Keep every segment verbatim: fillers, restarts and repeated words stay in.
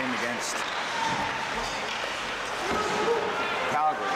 game against Calgary.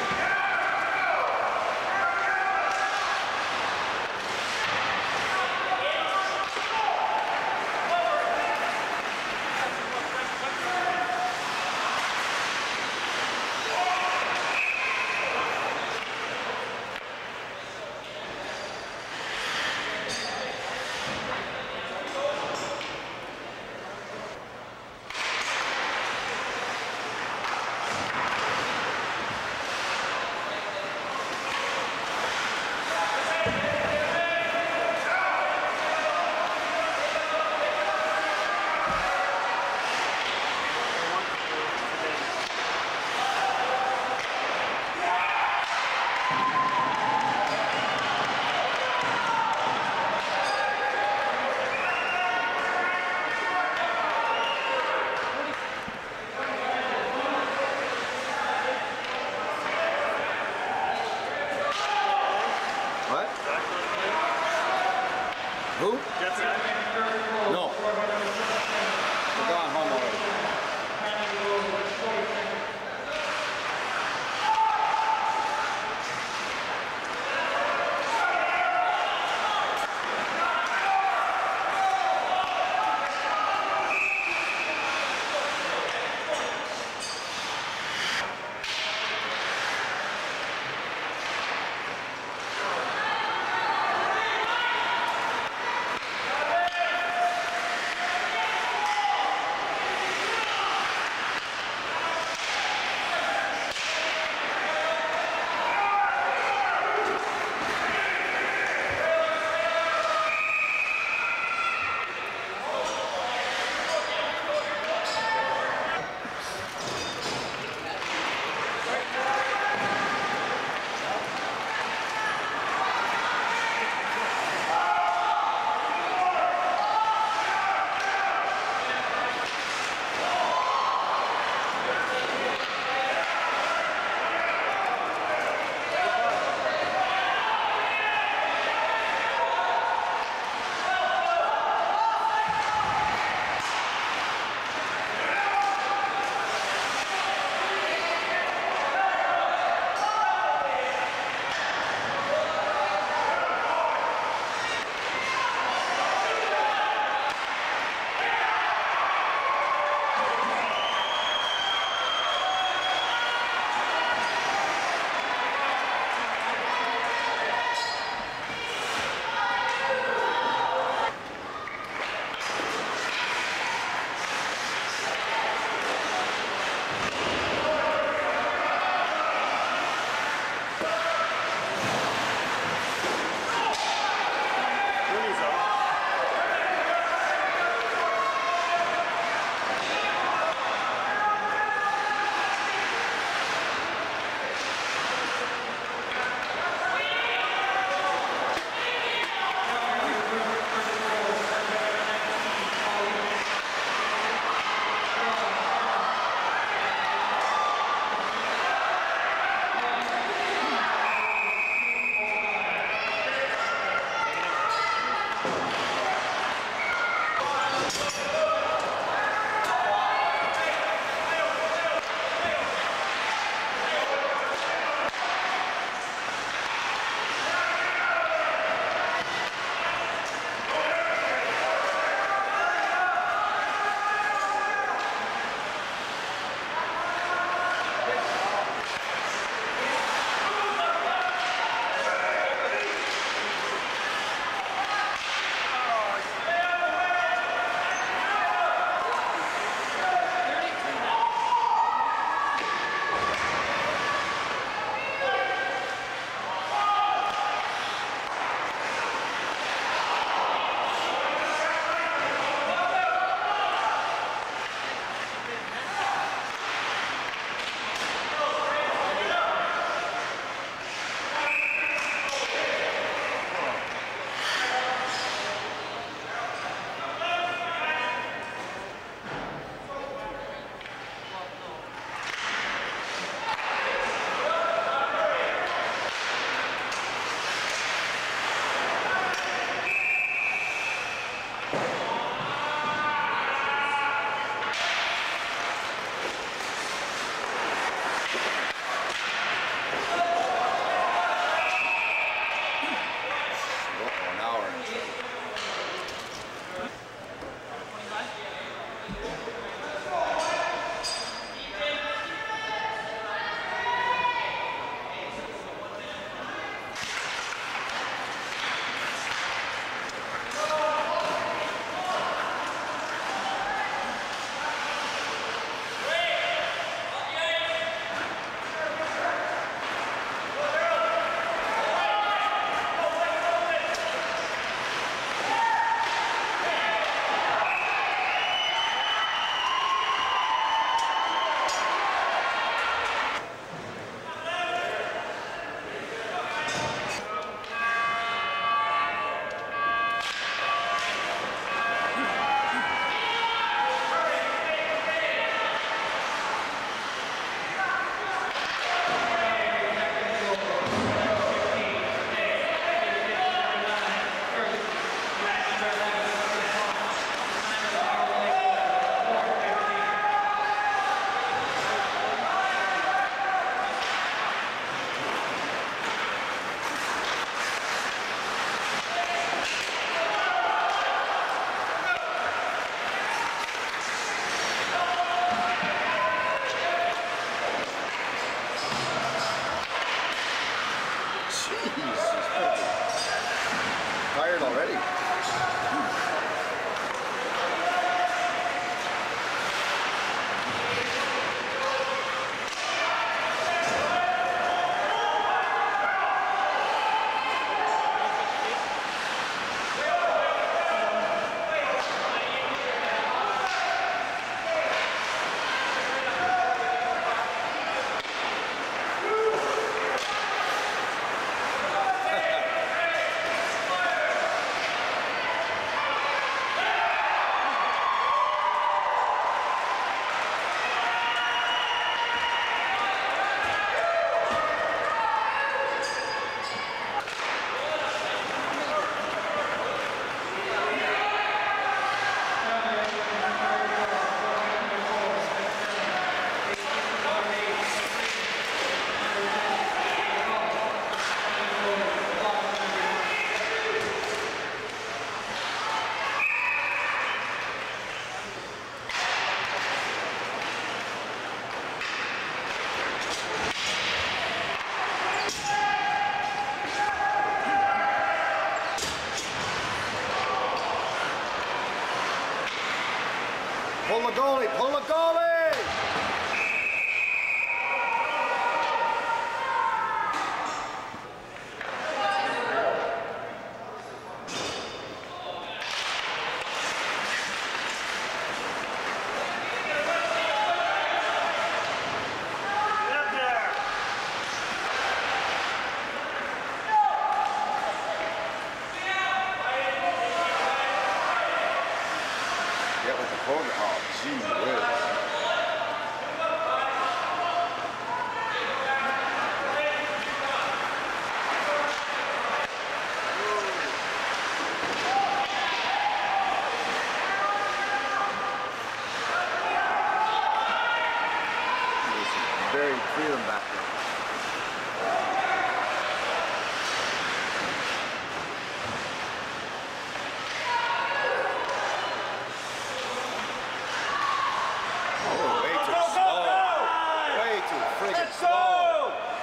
Pull the goalie, pull the goalie!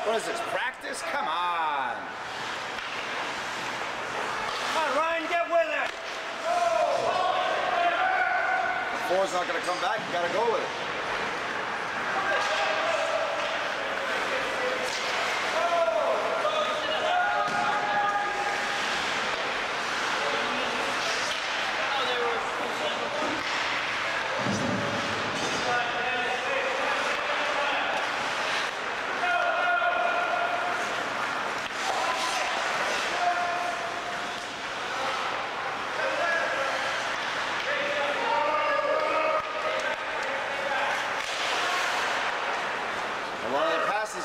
What is this, practice? Come on! Come on, Ryan, get with it! The four's not going to come back, you got to go with it.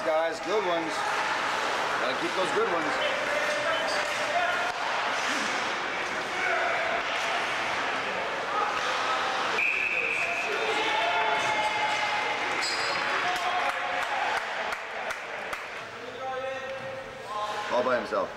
Guys, good ones. Gotta keep those good ones. All by himself.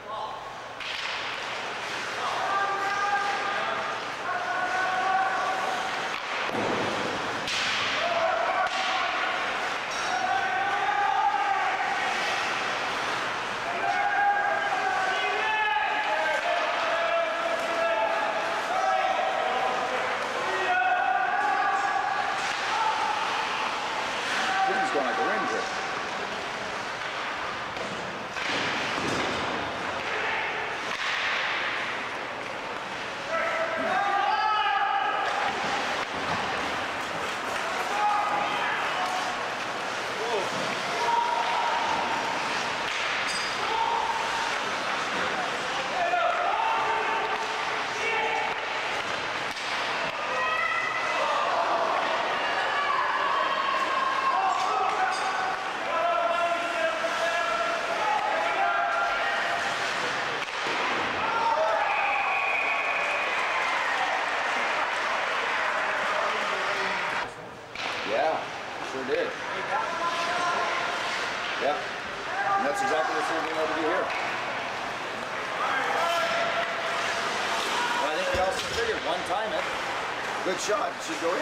Good shot, it should go in.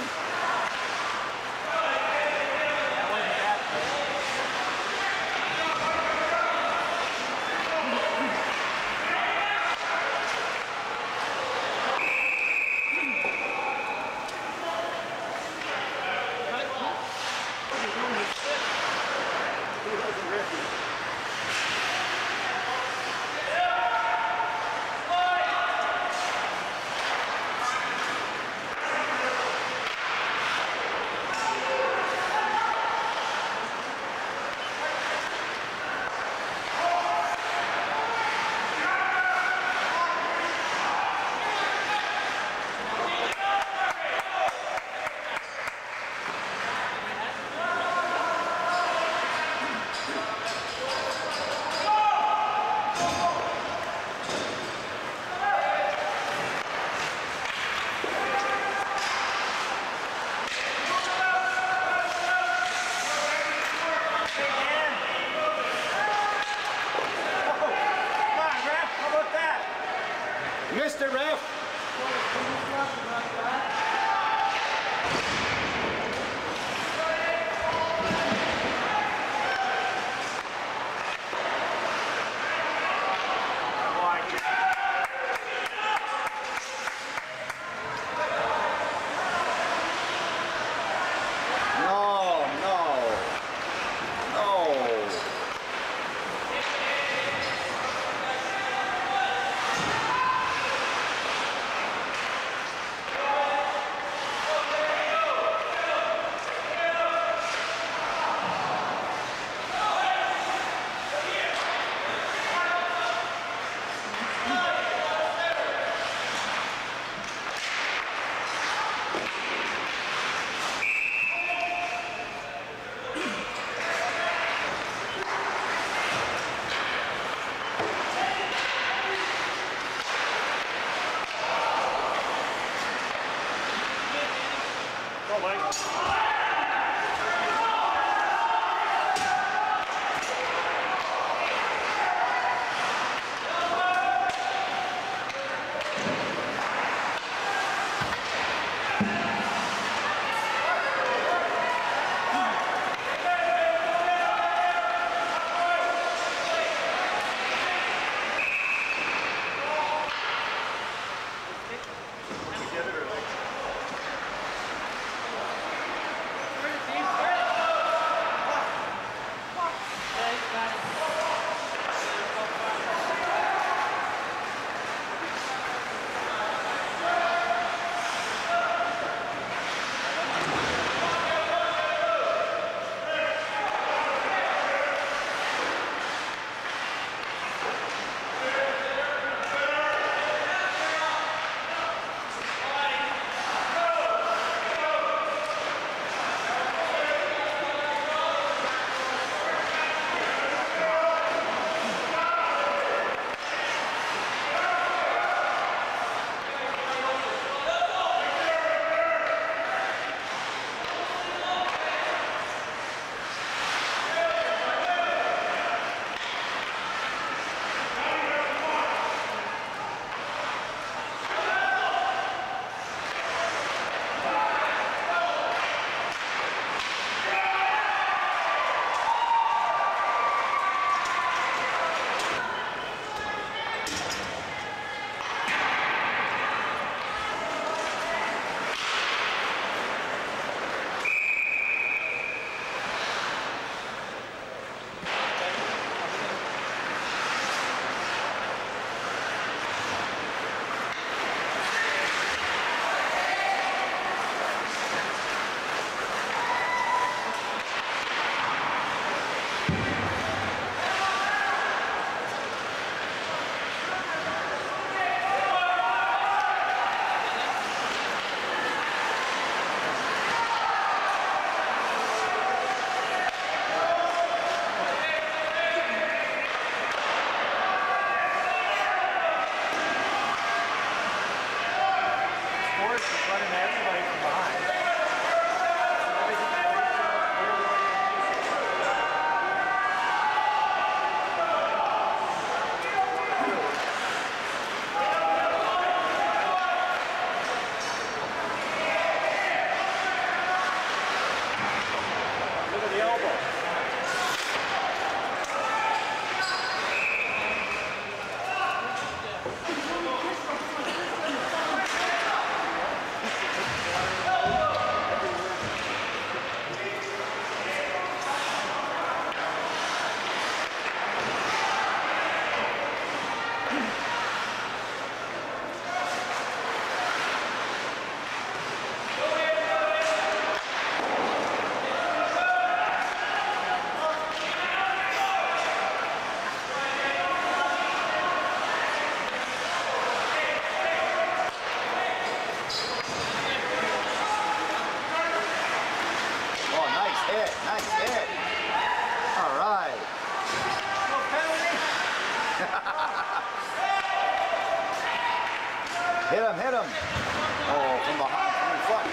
Hit him, hit him. Oh, from behind, from the front.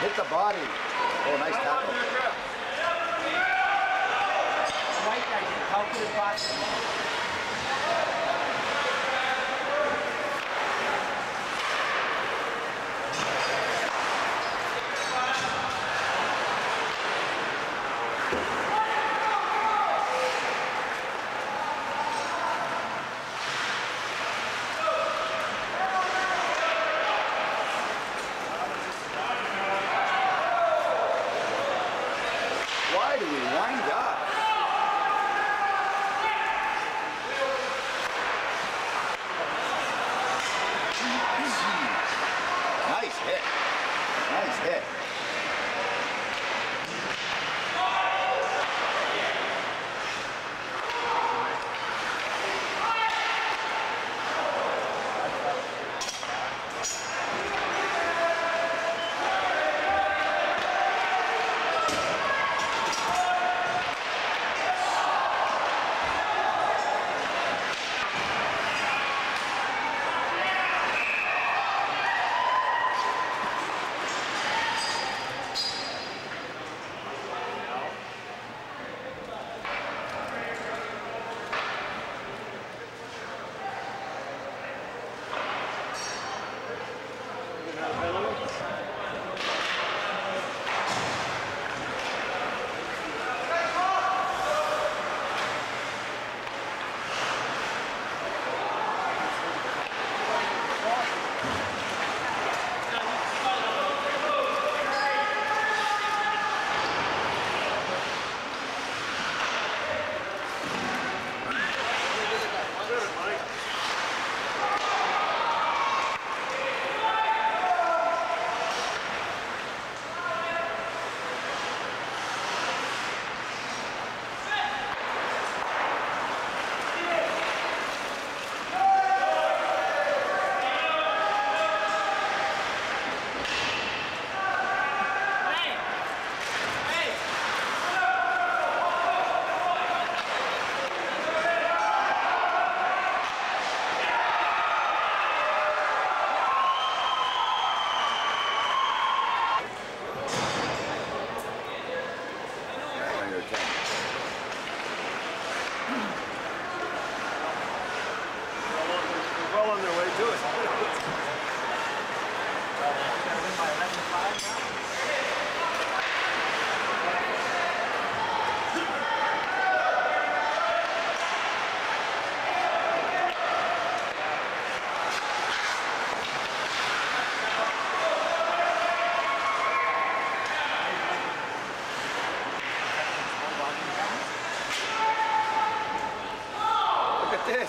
Hit the body. Oh, nice tackle. White guy can help you box.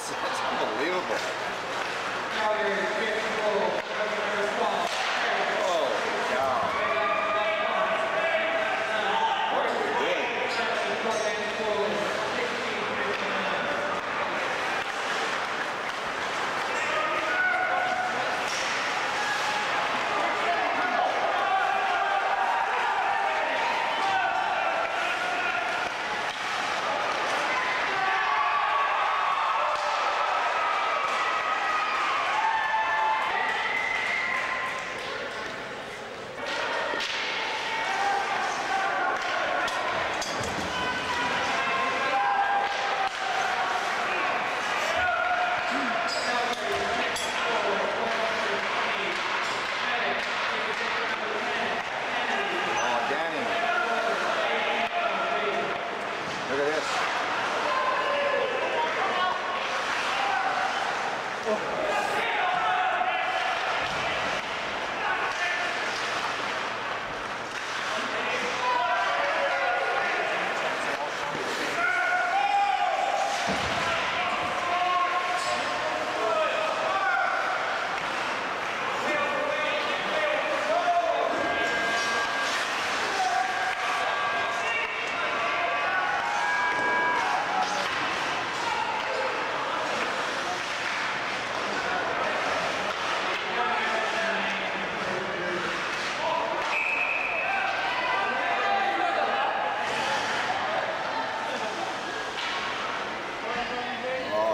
That's, that's unbelievable. Oh, God. What are we doing?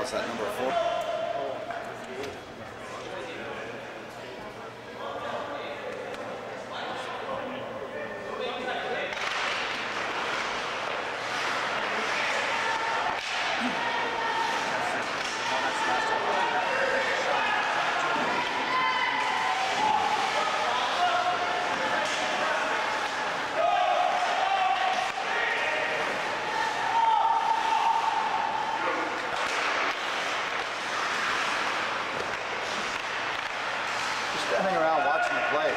That number four. Standing around watching the play.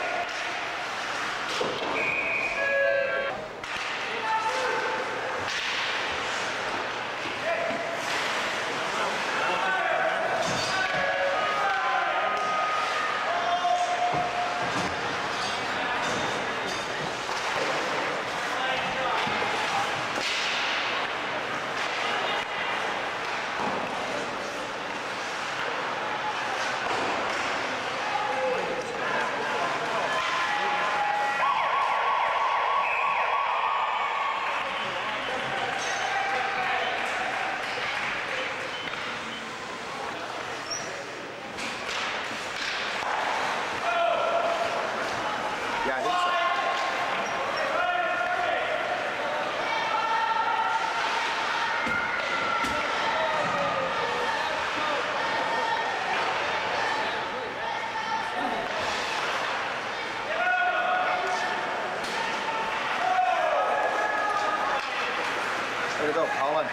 Way to go, Colin.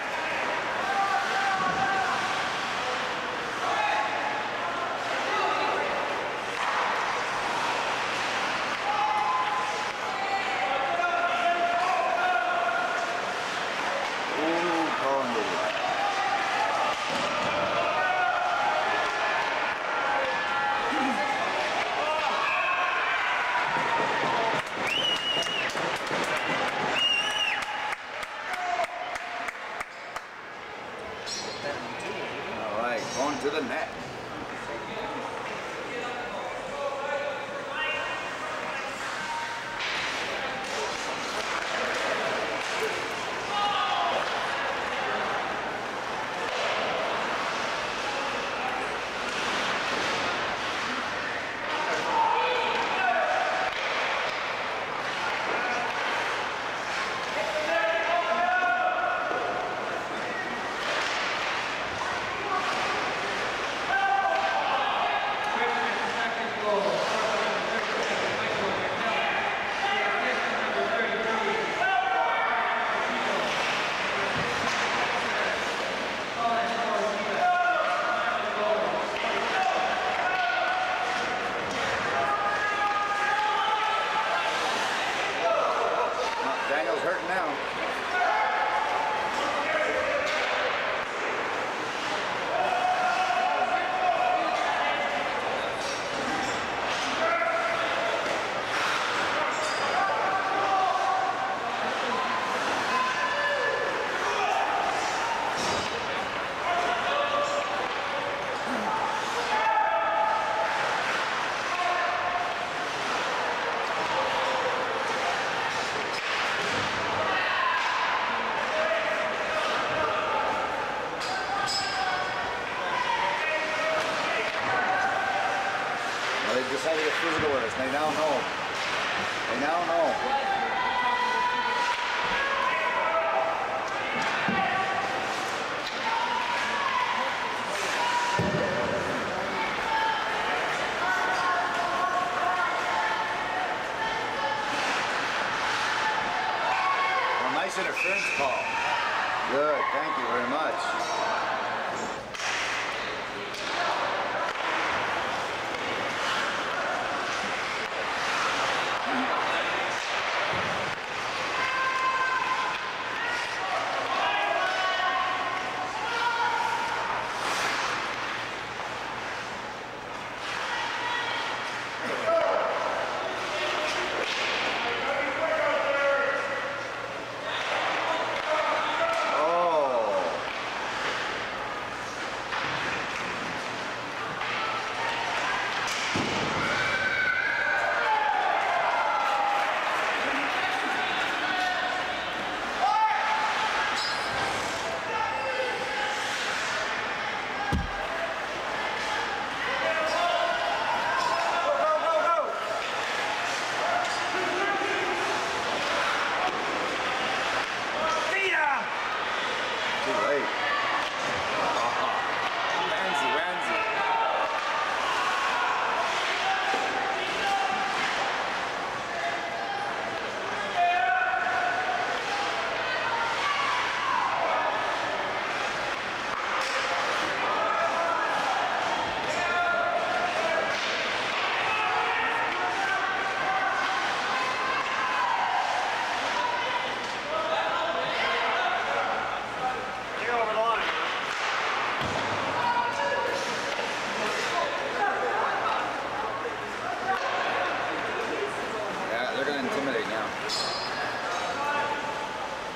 Going to the net. Oh! only the physical is. They now know. They now know. Well, nice interference call. Good. Thank you very much.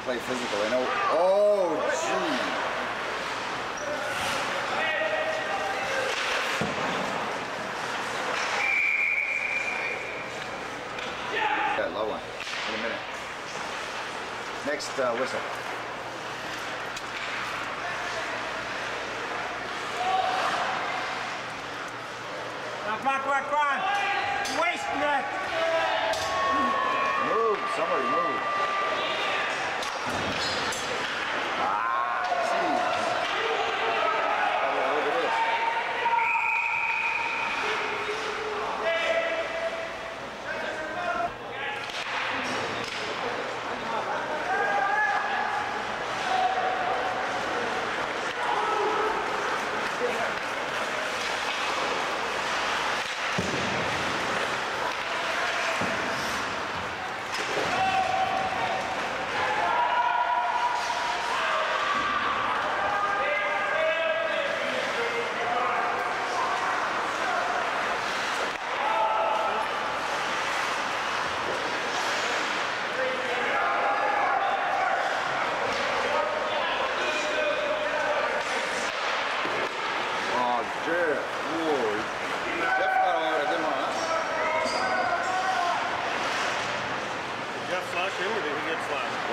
Play physical, I know. Oh, gee. Yeah. That low one. In a minute. Next uh, whistle. Come on, come on, come on. Wasting that. Move, somebody move.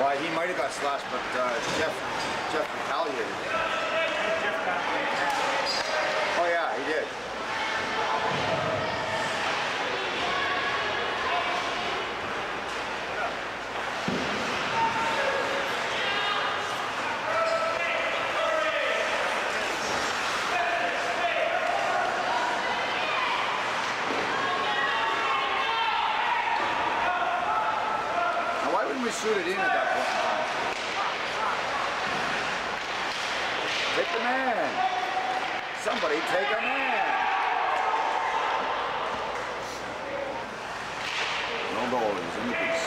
Why, he might have got slashed, but uh, Jeff, Jeff retaliated. Oh yeah, he did. Shoot it in at that point in time. Take the man. Somebody take a man. No goal, it was in the piece.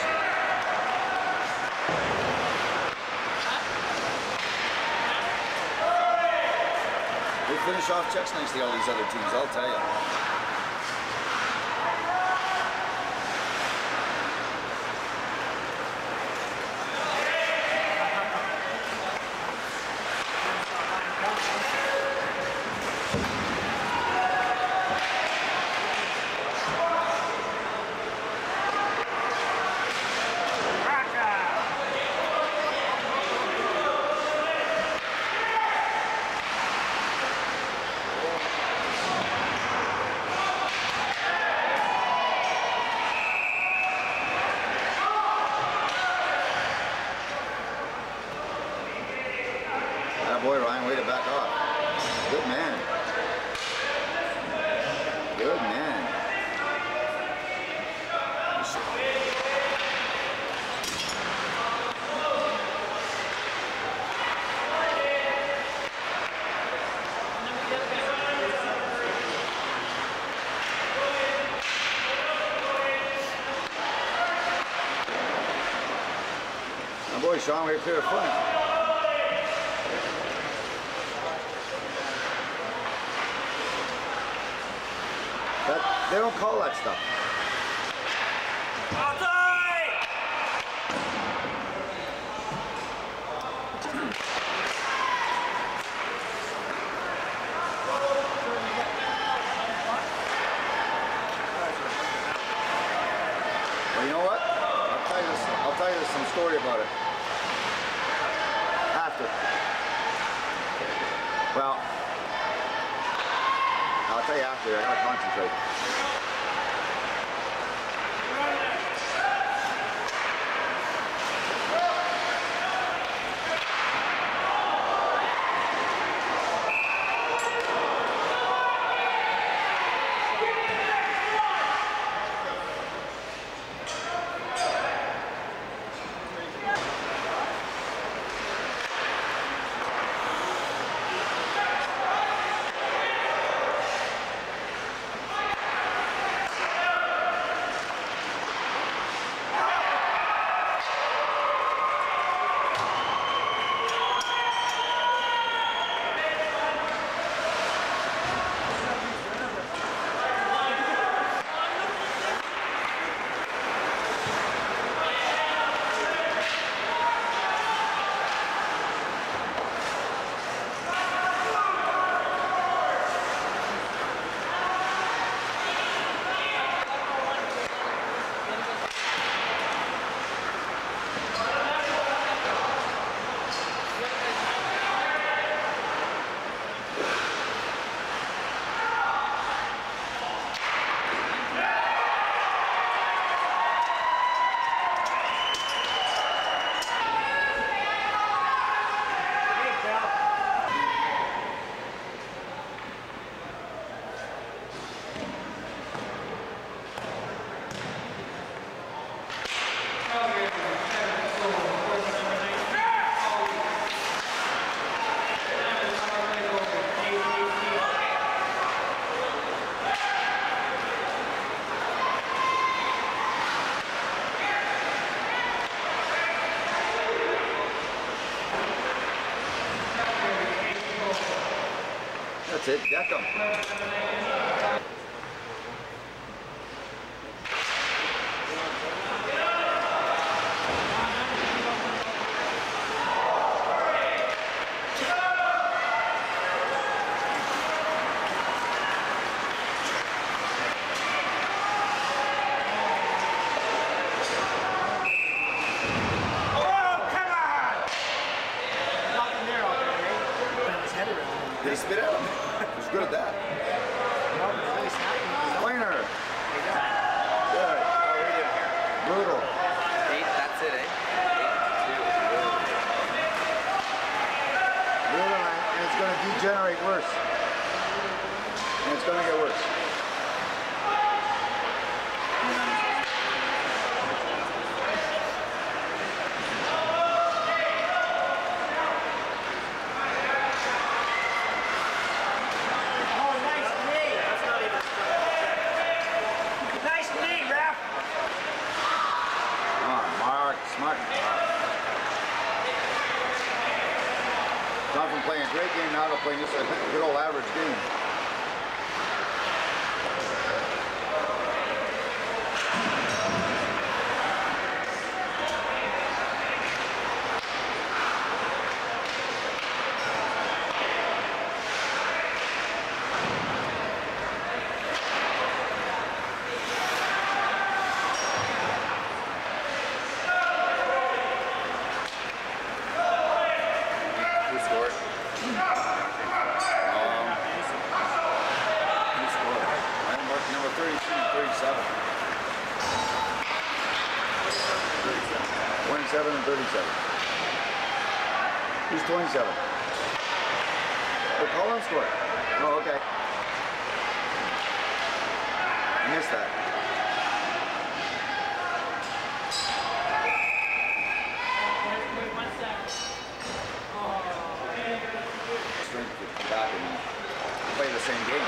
They finish off checks nicely, all these other teams, I'll tell you. That boy, Ryan, way to back off. Good man. Good man. That boy, Sean, way up here in front. That, they don't call that stuff. Well, you know what? I'll tell you this, I'll tell you this some story about it. After. Well, I'll tell you after, I gotta concentrate. That's it, Beckham. Did he spit out? He's good at that. Cleaner. Good. Brutal. Eight, that's it, eh? Brutal, and it's going to degenerate worse. And it's going to get worse. Not from playing a great game now to playing just a good old average game. twenty-seven and thirty-seven. He's twenty-seven. Oh, Poland scored. Oh, okay. I missed that. Back and play the same game.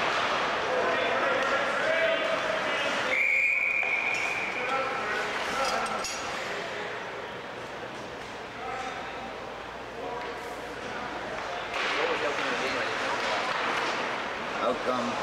Outcome.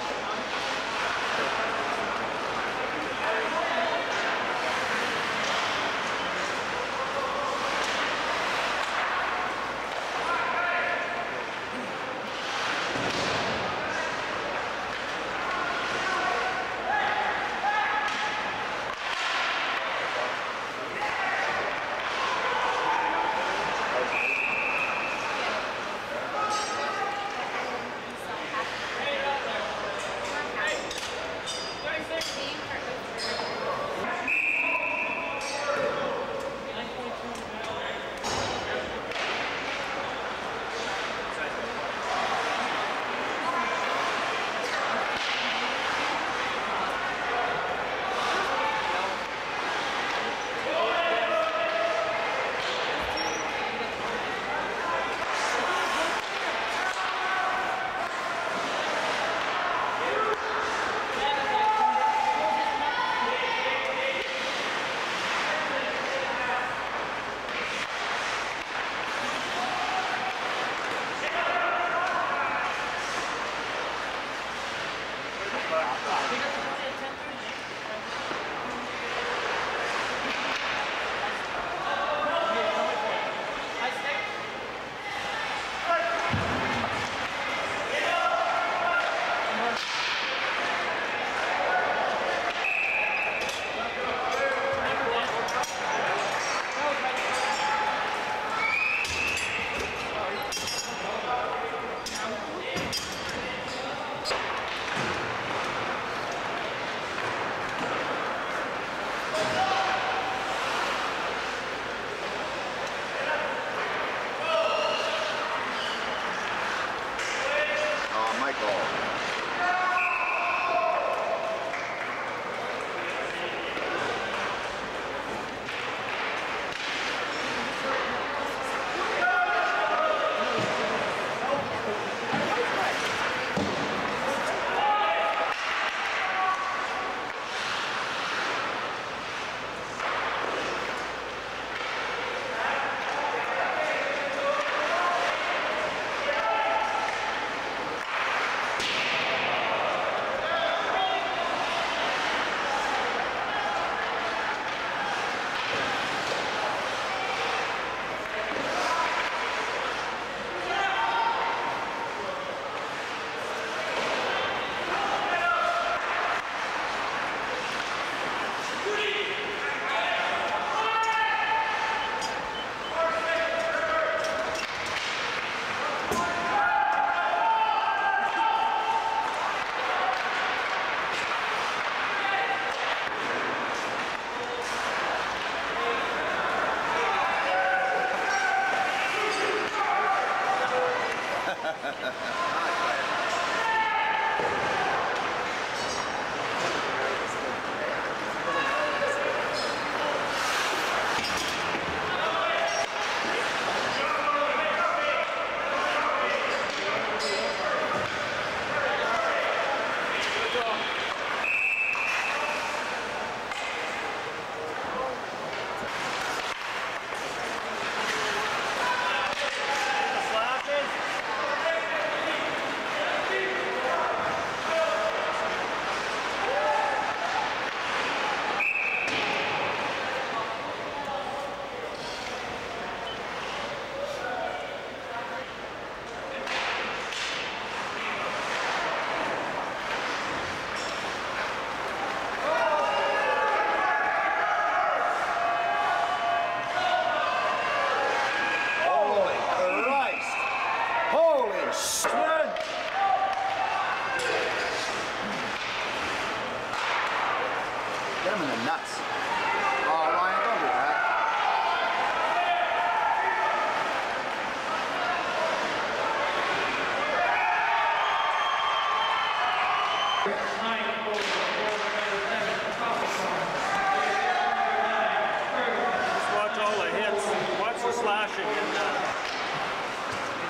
Get him in the nuts. Oh, Ryan, don't do that.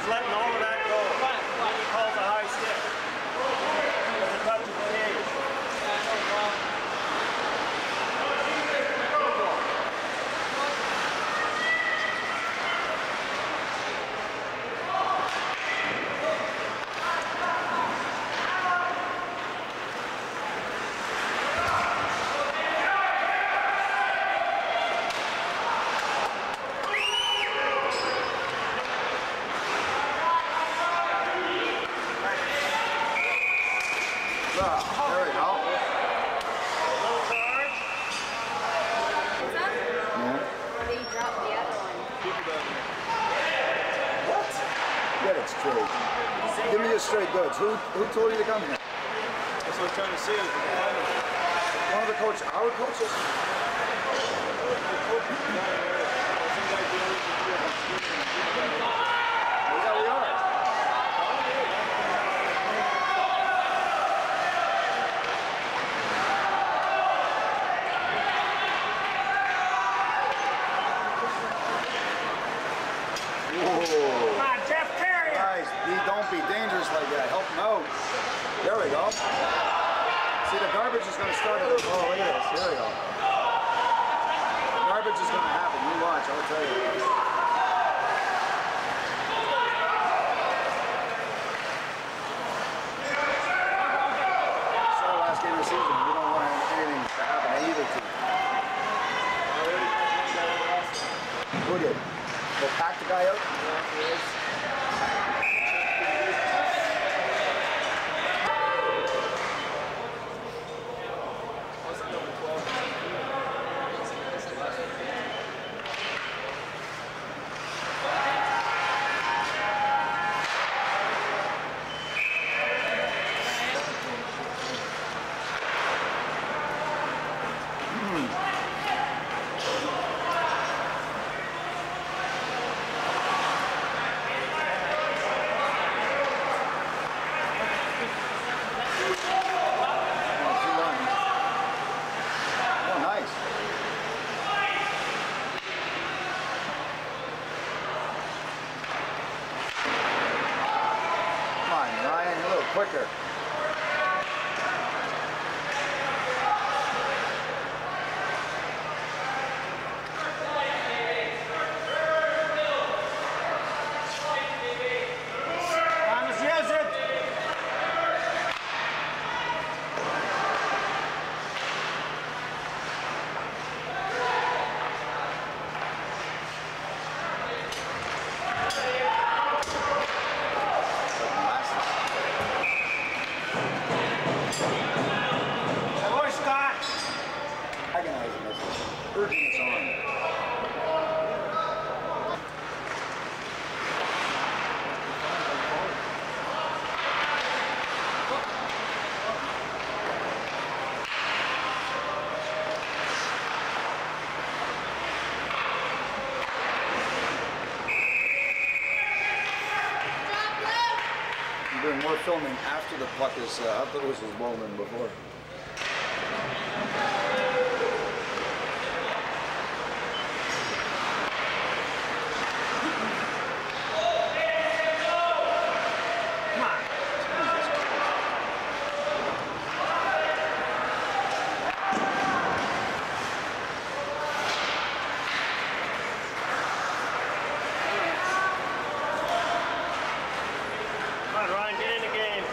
He's letting all of that go. When he calls a high stick. It's a touch of the cage. Give me your straight goods. Who, who told you to come here? That's what I'm trying to see. One of the coaches, our coaches? Yeah, we are. Don't be dangerous like that. Help him out. There we go. See, the garbage is going to start. Oh, look at this. Here we go. The garbage is going to happen. You watch. I'll tell you. It's our last game of the season. We don't want anything to happen to either team. Who did? Go pack the guy out. Quicker. More filming after the puck is uh, I thought it was well in before. Ryan, get in the game.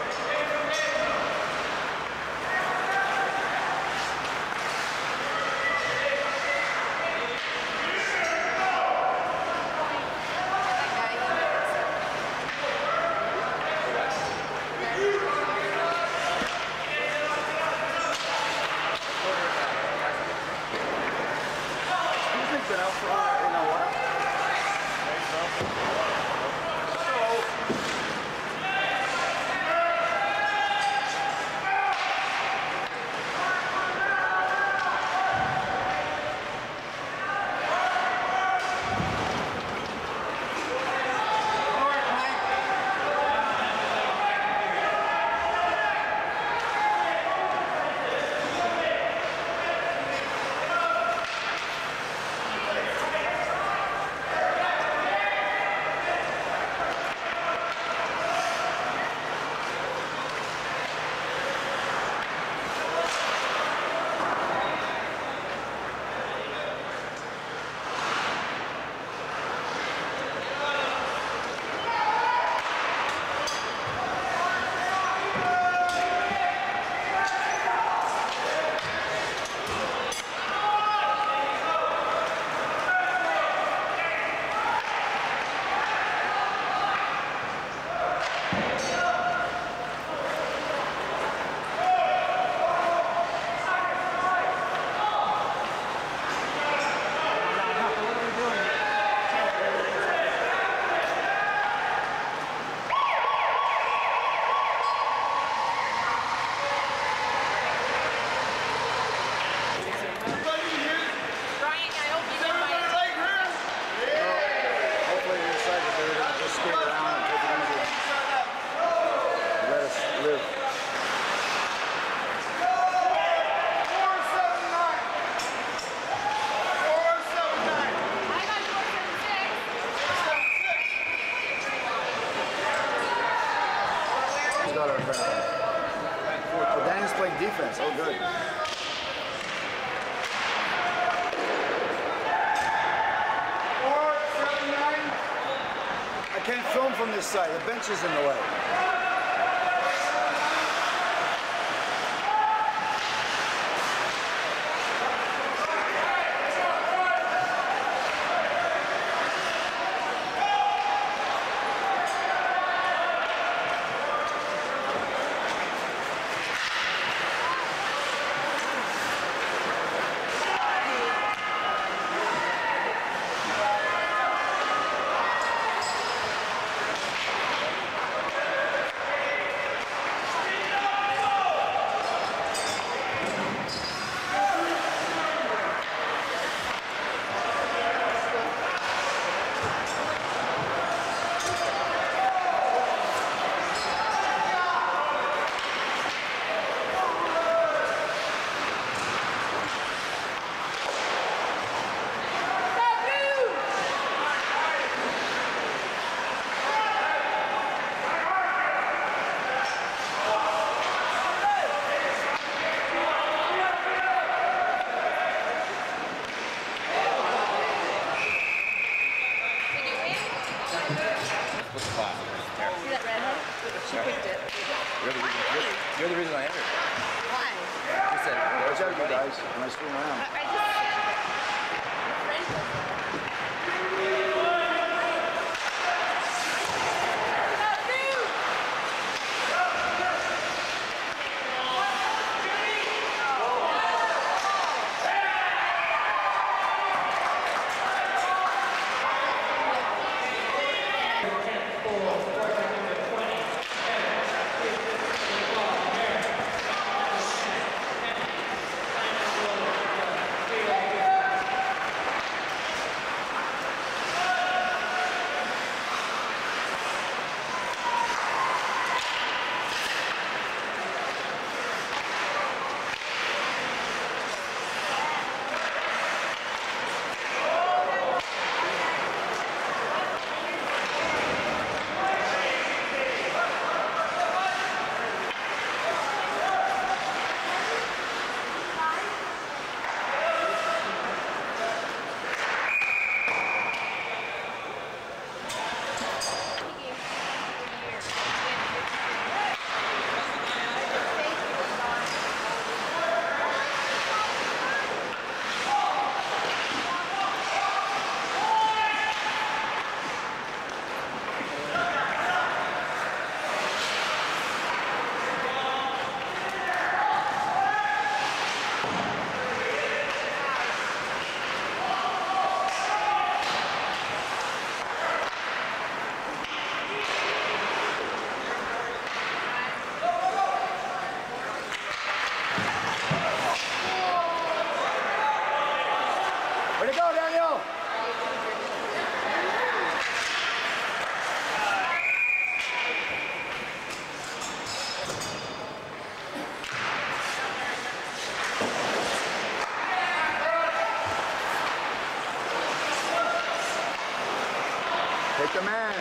not our ground. Oh, Dan is playing defense. Oh, good. I can't film from this side. The bench is in the way. You're the reason I entered. Why? I said, watch out, you guys. When I swing around. I, I just... Take the man.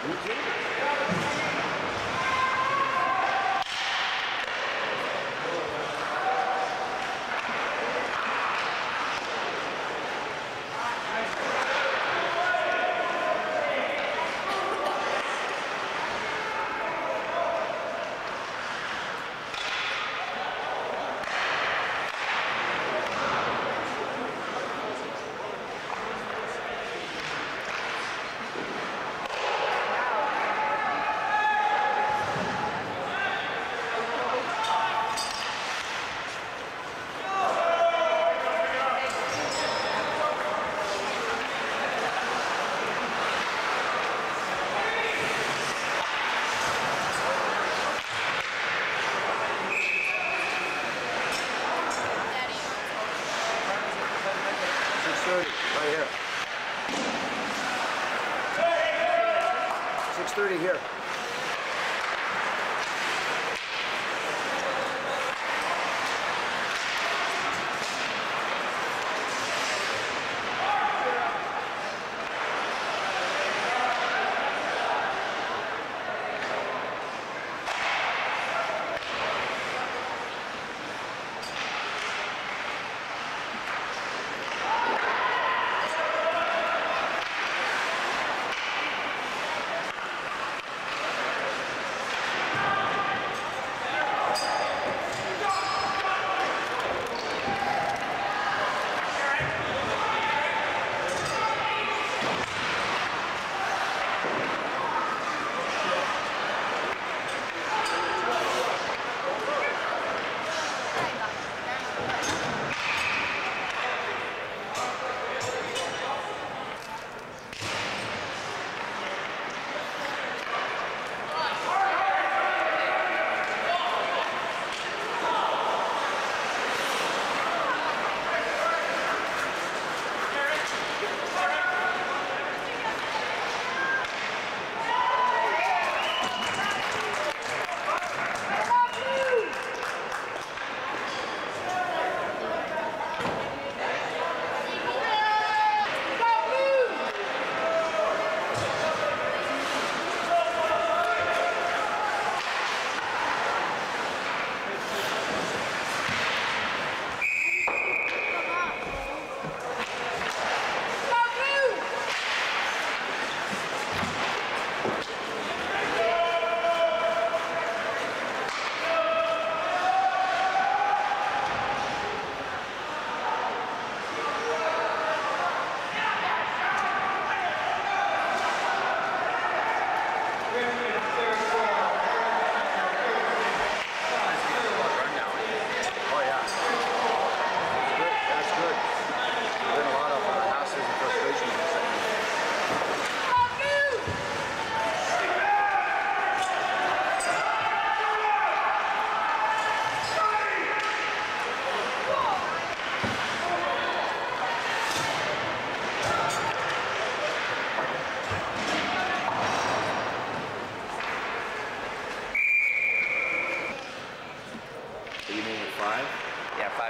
six thirty here.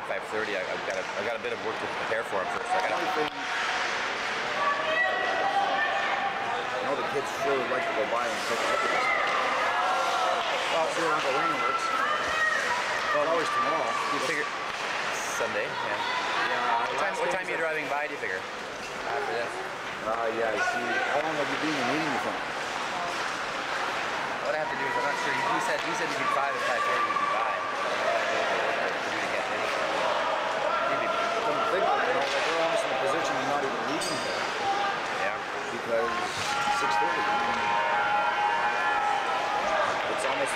five thirty. I, I've got a, I've got a bit of work to prepare for him first. I got everything. I know the kids sure would like to go by and take a look at this. Well, see how the rain works. Well, it's always tomorrow. You figure Sunday? Yeah. Yeah. What time? What time are you driving by? Do you figure? After this. Ah, uh, yeah. I see. How long have you been in meeting with him? What I have to do is I'm not sure. He said he said between five and five thirty would be by.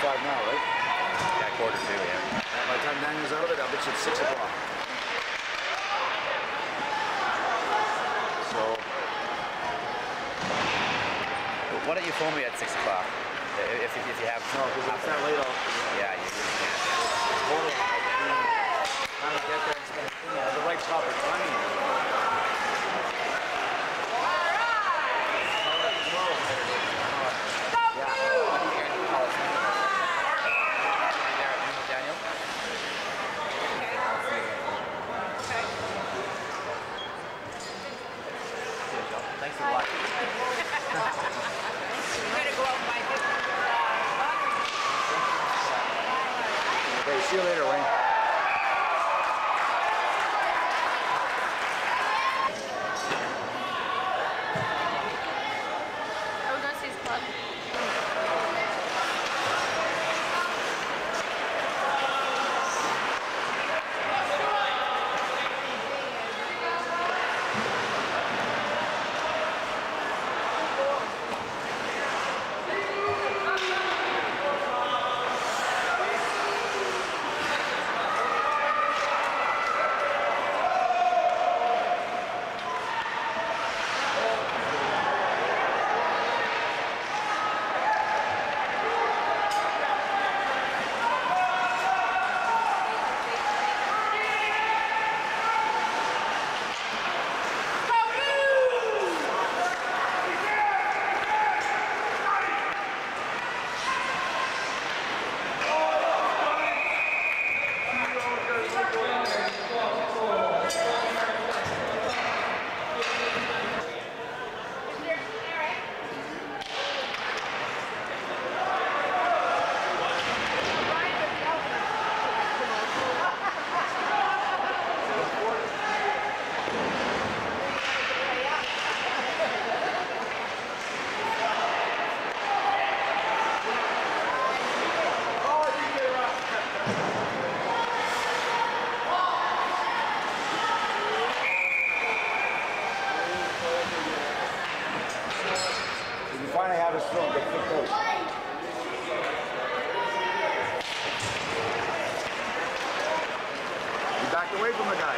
Five now, right? Yeah, quarter two, yeah. And by the time Daniel's out of it, I'll bet you it's six o'clock. So, why don't you phone me at six o'clock? If, if, if you have no, because it's not late. Off. Yeah, you really can't. It's quarter to I don't get there and spend the right proper timing. Thanks for watching. See you later, Wayne. I would go to his club. Away from the guy.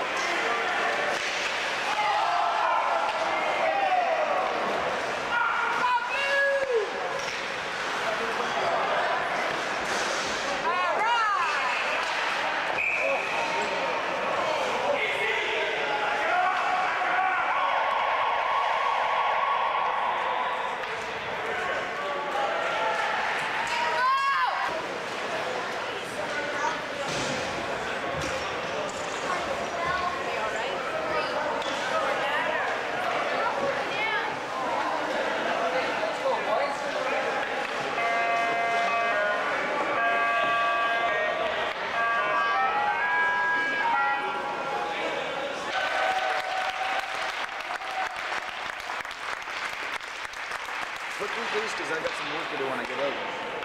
Quickly, please, because I've got some work to do when I get out.